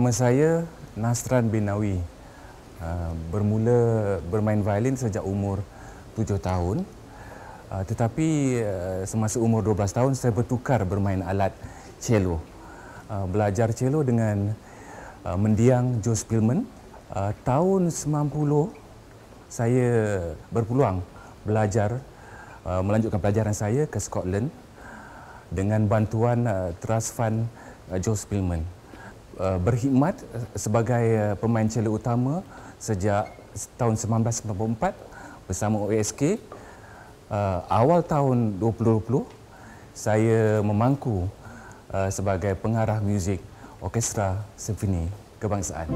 Nama saya Nasran bin Nawi. Bermula bermain violin sejak umur 7 tahun. Tetapi semasa umur 12 tahun saya bertukar bermain alat cello. Belajar cello dengan mendiang Joe Spilman. Tahun 90 saya berpeluang belajar melanjutkan pelajaran saya ke Scotland dengan bantuan Trust Fund Joe Spilman. Berkhidmat sebagai pemain cello utama sejak tahun 1994 bersama OSK. Awal tahun 2020, saya memangku sebagai pengarah muzik Orkestra Symphony Kebangsaan.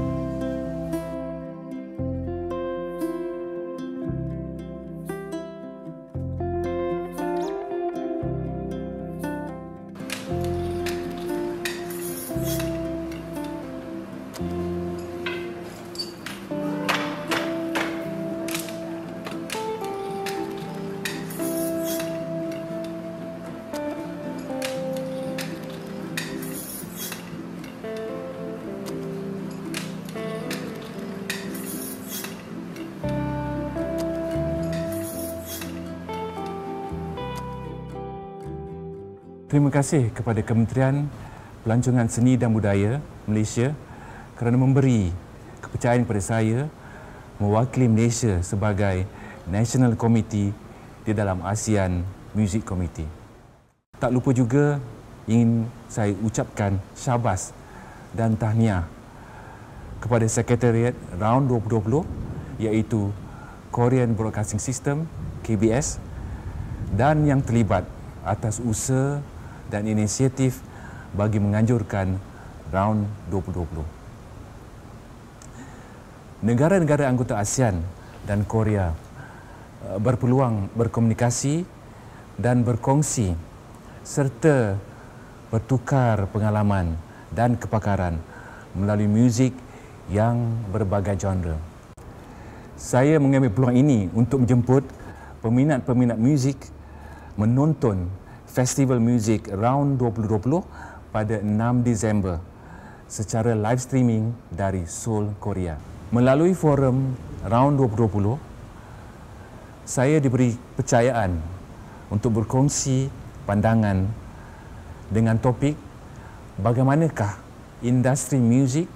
Terima kasih kepada Kementerian Pelancongan Seni dan Budaya Malaysia kerana memberi kepercayaan kepada saya mewakili Malaysia sebagai National Committee di dalam ASEAN Music Committee. Tak lupa juga ingin saya ucapkan syabas dan tahniah kepada Sekretariat Round 2020 iaitu Korean Broadcasting System (KBS) dan yang terlibat atas usaha dan inisiatif bagi menganjurkan Round 2020. Negara-negara anggota ASEAN dan Korea berpeluang berkomunikasi dan berkongsi serta bertukar pengalaman dan kepakaran melalui muzik yang berbagai genre. Saya mengambil peluang ini untuk menjemput peminat-peminat muzik menonton Festival Music Round 2020 pada 6 Disember secara live streaming dari Seoul, Korea. Melalui forum Round 2020, saya diberi kepercayaan untuk berkongsi pandangan dengan topik bagaimanakah industri muzik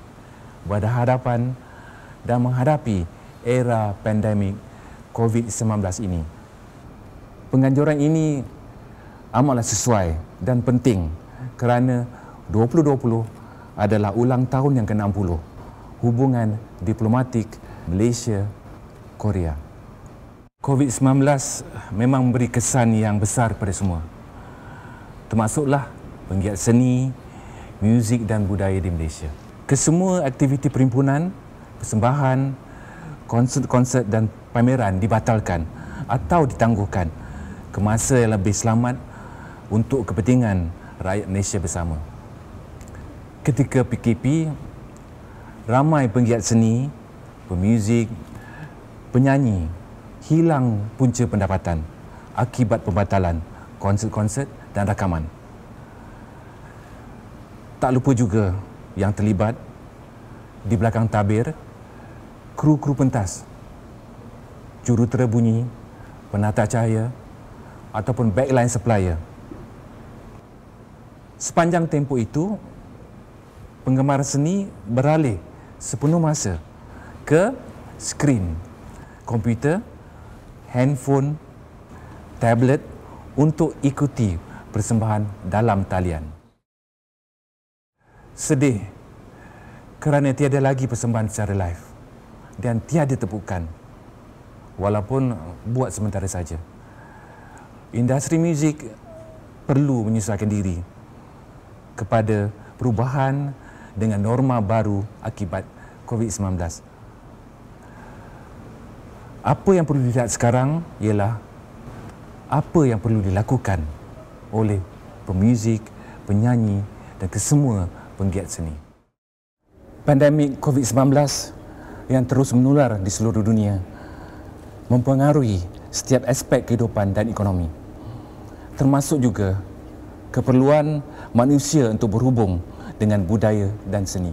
berhadapan dan menghadapi era pandemik COVID-19 ini. Penganjuran ini amatlah sesuai dan penting kerana 2020 adalah ulang tahun yang ke-60 hubungan diplomatik Malaysia-Korea. COVID-19 memang memberi kesan yang besar kepada semua, termasuklah penggiat seni, muzik dan budaya di Malaysia. Kesemua aktiviti perhimpunan, persembahan, konsert dan pameran dibatalkan atau ditangguhkan ke masa yang lebih selamat untuk kepentingan rakyat Malaysia bersama. Ketika PKP, ramai penggiat seni, pemuzik, penyanyi hilang punca pendapatan akibat pembatalan konsert-konsert dan rakaman. Tak lupa juga yang terlibat di belakang tabir, kru-kru pentas, jurutera bunyi, penata cahaya ataupun backline supplier. Sepanjang tempoh itu, penggemar seni beralih sepenuh masa ke skrin, komputer, handphone, tablet untuk ikuti persembahan dalam talian. Sedih kerana tiada lagi persembahan secara live dan tiada tepukan, walaupun buat sementara saja. Industri muzik perlu menyesuaikan diri kepada perubahan dengan norma baru akibat COVID-19. Apa yang perlu dilihat sekarang ialah apa yang perlu dilakukan oleh pemuzik, penyanyi dan kesemua penggiat seni. Pandemik COVID-19 yang terus menular di seluruh dunia mempengaruhi setiap aspek kehidupan dan ekonomi, termasuk juga keperluan manusia untuk berhubung dengan budaya dan seni.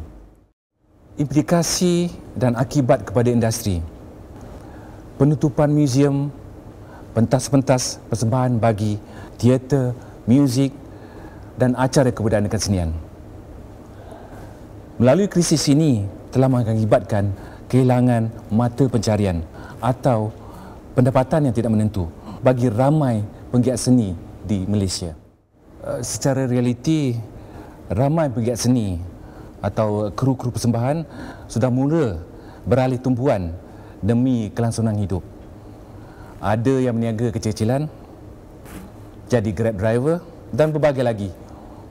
implikasi dan akibat kepada industri. Penutupan museum, pentas-pentas persembahan bagi teater, muzik dan acara kebudayaan kesenian. Melalui krisis ini telah mengakibatkan kehilangan mata pencarian atau pendapatan yang tidak menentu bagi ramai penggiat seni di Malaysia. Secara realiti, ramai penggiat seni atau kru-kru persembahan sudah mula beralih tumpuan demi kelangsungan hidup. Ada yang berniaga kecil-kecilan, jadi grab driver dan berbagai lagi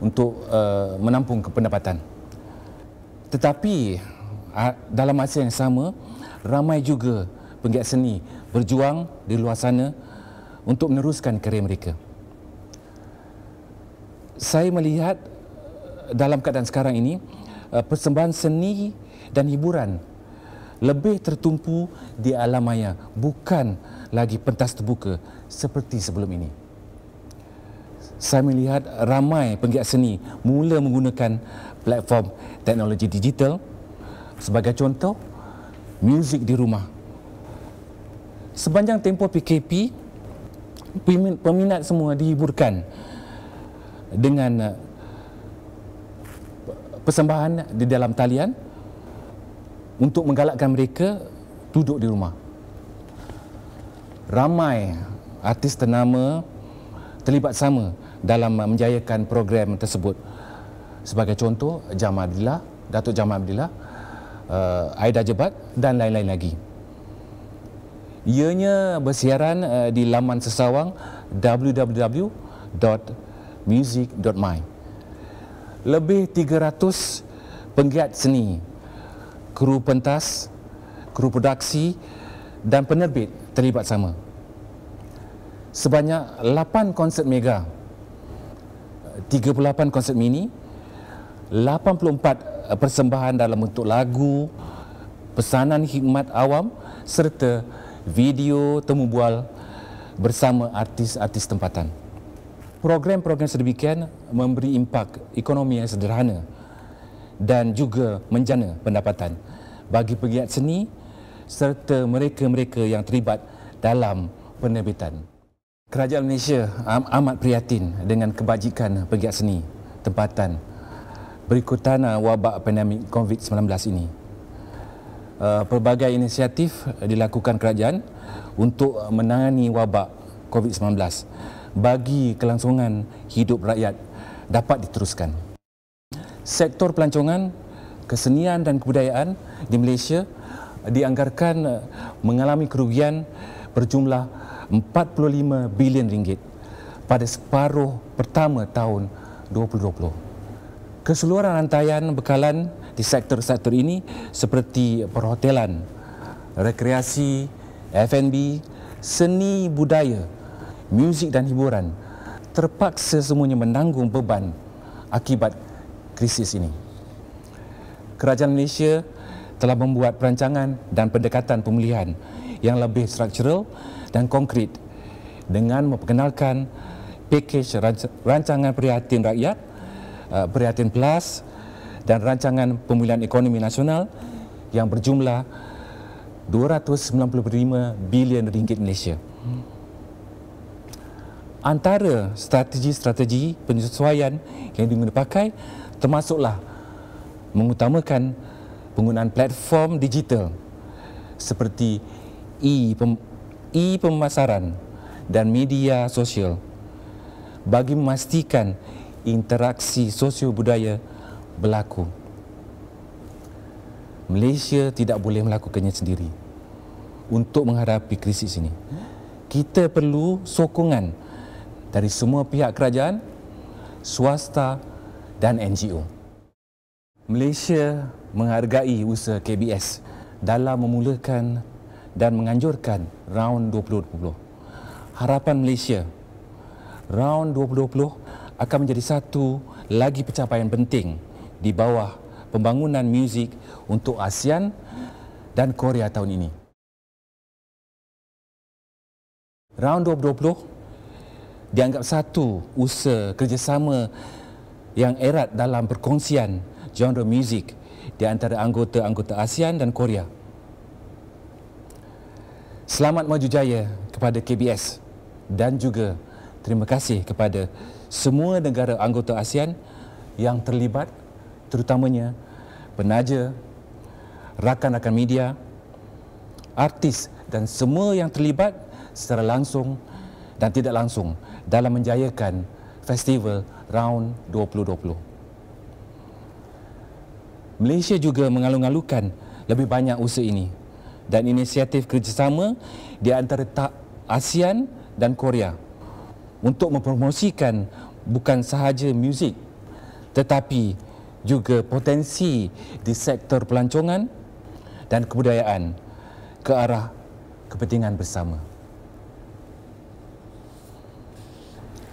untuk menampung pendapatan. Tetapi dalam masa yang sama, ramai juga penggiat seni berjuang di luar sana untuk meneruskan kerjaya mereka. Saya melihat dalam keadaan sekarang ini, persembahan seni dan hiburan lebih tertumpu di alam maya, bukan lagi pentas terbuka seperti sebelum ini. Saya melihat ramai penggiat seni mula menggunakan platform teknologi digital. Sebagai contoh, muzik di rumah. Sepanjang tempoh PKP, peminat semua dihiburkan dengan persembahan di dalam talian untuk menggalakkan mereka duduk di rumah. Ramai artis ternama terlibat sama dalam menjayakan program tersebut. Sebagai contoh, Jamal Abdillah, Datuk Jamal Abdillah, Aida Jebat dan lain-lain lagi. Ianya bersiaran di laman sesawang www.music.my. Lebih 300 penggiat seni, kru pentas, kru produksi dan penerbit terlibat sama. Sebanyak 8 konsert mega, 38 konsert mini, 84 persembahan dalam bentuk lagu, pesanan khidmat awam serta video temu bual bersama artis-artis tempatan. Program-program sedemikian memberi impak ekonomi yang sederhana dan juga menjana pendapatan bagi pegiat seni serta mereka-mereka yang terlibat dalam penerbitan. Kerajaan Malaysia amat prihatin dengan kebajikan pegiat seni tempatan berikutan wabak pandemik COVID-19 ini. Pelbagai inisiatif dilakukan kerajaan untuk menangani wabak COVID-19 bagi kelangsungan hidup rakyat dapat diteruskan. Sektor pelancongan, kesenian dan kebudayaan di Malaysia dianggarkan mengalami kerugian berjumlah 45 bilion ringgit pada separuh pertama tahun 2020. Keseluruhan rantaian bekalan di sektor-sektor ini seperti perhotelan, rekreasi, F&B, seni budaya, muzik dan hiburan terpaksa semuanya menanggung beban akibat krisis ini. Kerajaan Malaysia telah membuat perancangan dan pendekatan pemulihan yang lebih struktural dan konkret dengan memperkenalkan pakej rancangan prihatin rakyat, Prihatin Plus dan rancangan pemulihan ekonomi nasional yang berjumlah 295 bilion ringgit Malaysia. Antara strategi-strategi penyesuaian yang diguna pakai termasuklah mengutamakan penggunaan platform digital seperti e-pemasaran dan media sosial bagi memastikan interaksi sosio-budaya berlaku. Malaysia tidak boleh melakukannya sendiri untuk menghadapi krisis ini. Kita perlu sokongan dari semua pihak kerajaan, swasta dan NGO. Malaysia menghargai usaha KBS dalam memulakan dan menganjurkan Round 2020. Harapan Malaysia, Round 2020 akan menjadi satu lagi pencapaian penting di bawah pembangunan muzik untuk ASEAN dan Korea tahun ini. Round 2020 dianggap satu usaha kerjasama yang erat dalam perkongsian genre muzik di antara anggota-anggota ASEAN dan Korea. Selamat maju jaya kepada KBS dan juga terima kasih kepada semua negara anggota ASEAN yang terlibat, terutamanya penaja, rakan-rakan media, artis dan semua yang terlibat secara langsung dan tidak langsung dalam menjayakan Festival Round 2020. Malaysia juga mengalung-alungkan lebih banyak usaha ini dan inisiatif kerjasama di antara ASEAN dan Korea untuk mempromosikan bukan sahaja muzik tetapi juga potensi di sektor pelancongan dan kebudayaan ke arah kepentingan bersama.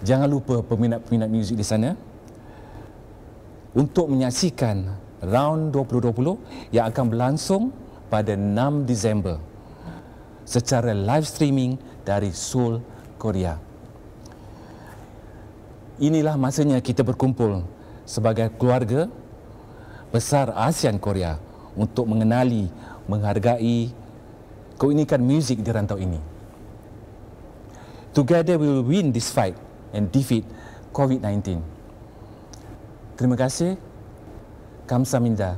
Jangan lupa peminat-peminat muzik di sana untuk menyaksikan Round 2020 yang akan berlangsung pada 6 Disember secara live streaming dari Seoul, Korea. Inilah masanya kita berkumpul sebagai keluarga besar ASEAN Korea untuk mengenali, menghargai keunikan muzik di rantau ini. Together we will win this fight and defeat COVID-19. Terima kasih. Kamsahamnida.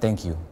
Thank you.